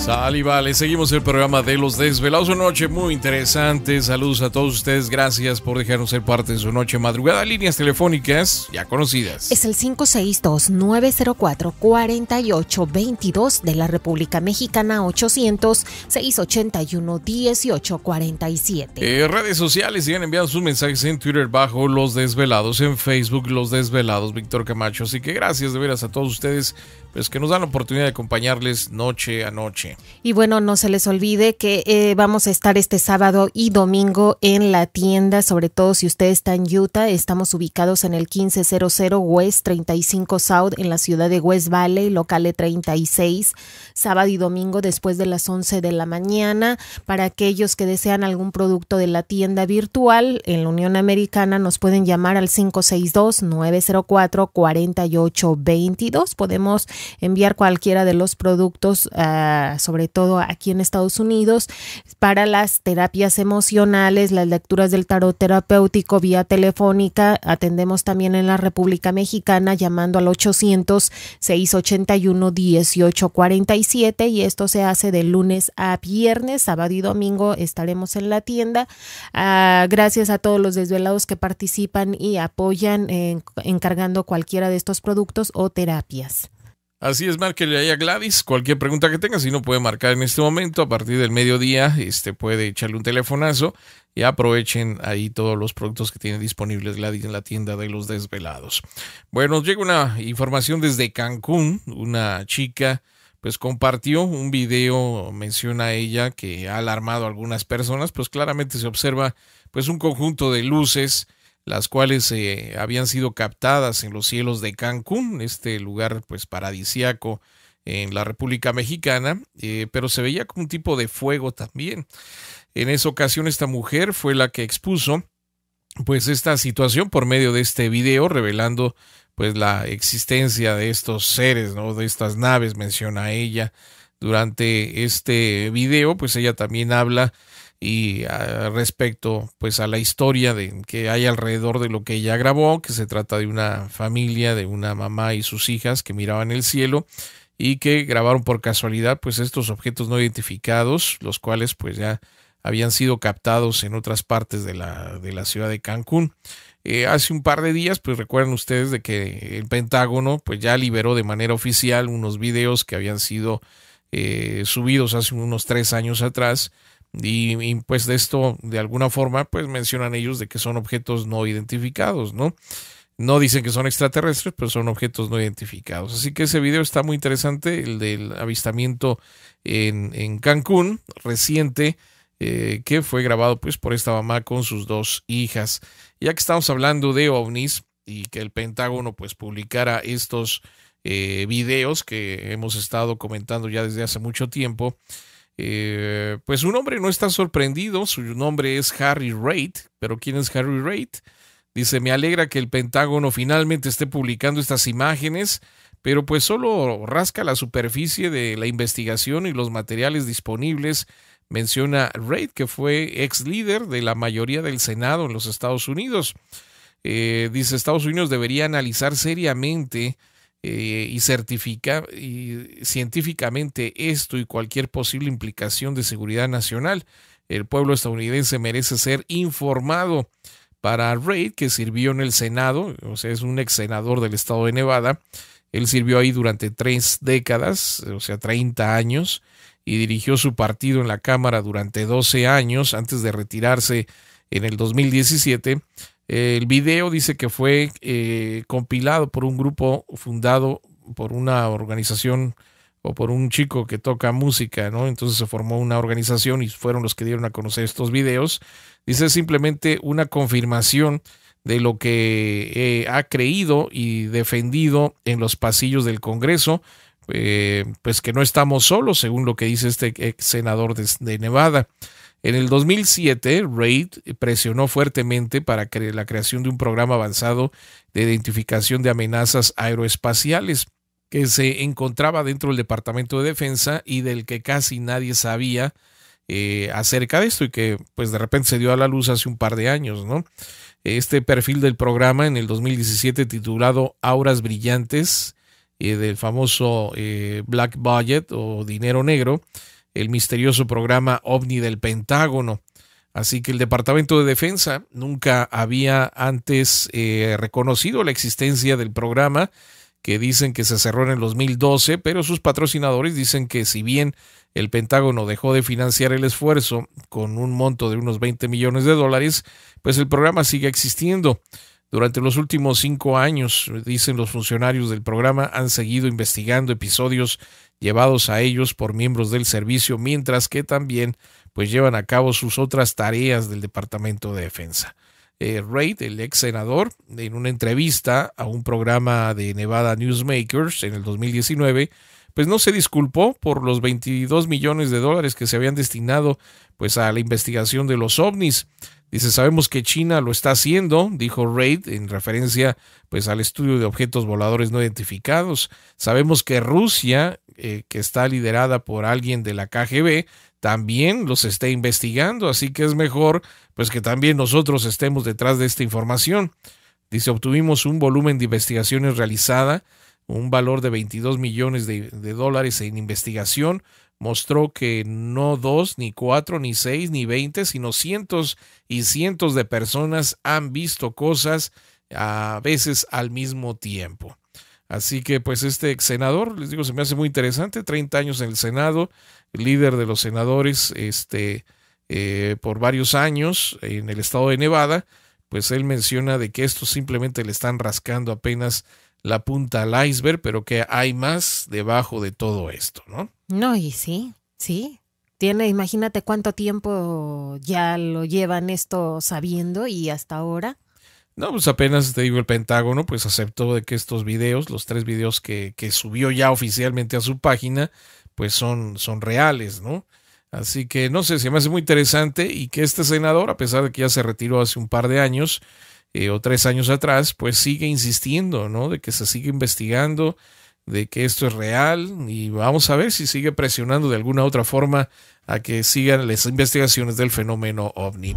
Sal y vale, seguimos el programa de Los Desvelados, una noche muy interesante, saludos a todos ustedes, gracias por dejarnos ser parte de su noche madrugada, líneas telefónicas ya conocidas. Es el 562-904-4822 de la República Mexicana, 800-681-1847. Redes sociales, sigan enviando sus mensajes en Twitter bajo Los Desvelados, en Facebook Los Desvelados, Víctor Camacho, así que gracias de veras a todos ustedes, pues que nos dan la oportunidad de acompañarles noche a noche. Y bueno, no se les olvide que vamos a estar este sábado y domingo en la tienda, sobre todo si usted está en Utah, estamos ubicados en el 1500 West 35 South en la ciudad de West Valley, local 36, sábado y domingo después de las 11 de la mañana. Para aquellos que desean algún producto de la tienda virtual en la Unión Americana, nos pueden llamar al 562-904-4822, podemos enviar cualquiera de los productos, sobre todo aquí en Estados Unidos, para las terapias emocionales, las lecturas del tarot terapéutico vía telefónica. Atendemos también en la República Mexicana llamando al 800-681-1847 y esto se hace de lunes a viernes, sábado y domingo estaremos en la tienda. Gracias a todos los desvelados que participan y apoyan encargando cualquiera de estos productos o terapias. Así es, márquenle ahí a Gladys, cualquier pregunta que tenga, si no puede marcar en este momento, a partir del mediodía puede echarle un telefonazo y aprovechen ahí todos los productos que tiene disponibles Gladys en la tienda de Los Desvelados. Bueno, nos llega una información desde Cancún, una chica pues compartió un video, menciona ella que ha alarmado a algunas personas, pues claramente se observa pues un conjunto de luces, las cuales habían sido captadas en los cielos de Cancún, este lugar pues paradisíaco en la República Mexicana, pero se veía como un tipo de fuego también. En esa ocasión esta mujer fue la que expuso pues esta situación por medio de este video, revelando pues la existencia de estos seres, ¿no? De estas naves, menciona ella. Durante este video pues ella también habla y respecto pues a la historia de que hay alrededor de lo que ella grabó, que se trata de una familia, de una mamá y sus hijas que miraban el cielo y que grabaron por casualidad pues estos objetos no identificados, los cuales pues ya habían sido captados en otras partes de la ciudad de Cancún. Hace un par de días, pues recuerdan ustedes de que el Pentágono pues ya liberó de manera oficial unos videos que habían sido subidos hace unos 3 años atrás. Y pues de esto, de alguna forma, pues mencionan ellos de que son objetos no identificados, ¿no? No dicen que son extraterrestres, pero son objetos no identificados. Así que ese video está muy interesante, el del avistamiento en Cancún, reciente, que fue grabado pues por esta mamá con sus 2 hijas. Ya que estamos hablando de ovnis y que el Pentágono pues publicara estos videos que hemos estado comentando ya desde hace mucho tiempo, pues un hombre no está sorprendido, su nombre es Harry Reid, pero ¿quién es Harry Reid? Dice, me alegra que el Pentágono finalmente esté publicando estas imágenes, pero pues solo rasca la superficie de la investigación y los materiales disponibles, menciona Reid, que fue ex líder de la mayoría del Senado en los Estados Unidos. Dice, Estados Unidos debería analizar seriamente y certificar científicamente esto y cualquier posible implicación de seguridad nacional. El pueblo estadounidense merece ser informado. Para Reid, que sirvió en el Senado, o sea, es un ex senador del estado de Nevada, él sirvió ahí durante 3 décadas, o sea, 30 años, y dirigió su partido en la Cámara durante 12 años antes de retirarse en el 2017. El video dice que fue compilado por un grupo fundado por una organización o por un chico que toca música, ¿no? Entonces se formó una organización y fueron los que dieron a conocer estos videos. Dice simplemente una confirmación de lo que ha creído y defendido en los pasillos del Congreso, pues que no estamos solos, según lo que dice este ex senador de Nevada. En el 2007, Reid presionó fuertemente para la creación de un programa avanzado de identificación de amenazas aeroespaciales que se encontraba dentro del Departamento de Defensa y del que casi nadie sabía acerca de esto, y que pues de repente se dio a la luz hace un par de años, ¿no? Este perfil del programa en el 2017, titulado Auras Brillantes, del famoso Black Budget o Dinero Negro, el misterioso programa OVNI del Pentágono. Así que el Departamento de Defensa nunca había antes reconocido la existencia del programa, que dicen que se cerró en el 2012, pero sus patrocinadores dicen que si bien el Pentágono dejó de financiar el esfuerzo con un monto de unos $20 millones, pues el programa sigue existiendo. Durante los últimos 5 años, dicen los funcionarios del programa, han seguido investigando episodios llevados a ellos por miembros del servicio, mientras que también pues llevan a cabo sus otras tareas del Departamento de Defensa. Reid, el ex senador, en una entrevista a un programa de Nevada Newsmakers en el 2019, pues no se disculpó por los $22 millones que se habían destinado pues a la investigación de los ovnis. Dice, sabemos que China lo está haciendo, dijo Reid, en referencia pues al estudio de objetos voladores no identificados. Sabemos que Rusia, que está liderada por alguien de la KGB, también los está investigando, así que es mejor pues que también nosotros estemos detrás de esta información. Dice, obtuvimos un volumen de investigaciones realizada, un valor de $22 millones en investigación. Mostró que no 2, ni 4, ni 6, ni 20, sino cientos y cientos de personas han visto cosas a veces al mismo tiempo. Así que pues este ex senador, les digo, se me hace muy interesante, 30 años en el Senado, líder de los senadores por varios años en el estado de Nevada, pues él menciona de que esto simplemente le están rascando apenas la punta al iceberg, pero que hay más debajo de todo esto, ¿no? No, y sí. Imagínate cuánto tiempo ya lo llevan esto sabiendo y hasta ahora. No, pues apenas te digo, el Pentágono pues aceptó de que estos videos, los 3 videos que subió ya oficialmente a su página, pues son reales, ¿no? Así que no sé, se me hace muy interesante, y que este senador, a pesar de que ya se retiró hace un par de años, o 3 años atrás, pues sigue insistiendo, ¿no? De que se sigue investigando, de que esto es real, y vamos a ver si sigue presionando de alguna otra forma a que sigan las investigaciones del fenómeno ovni.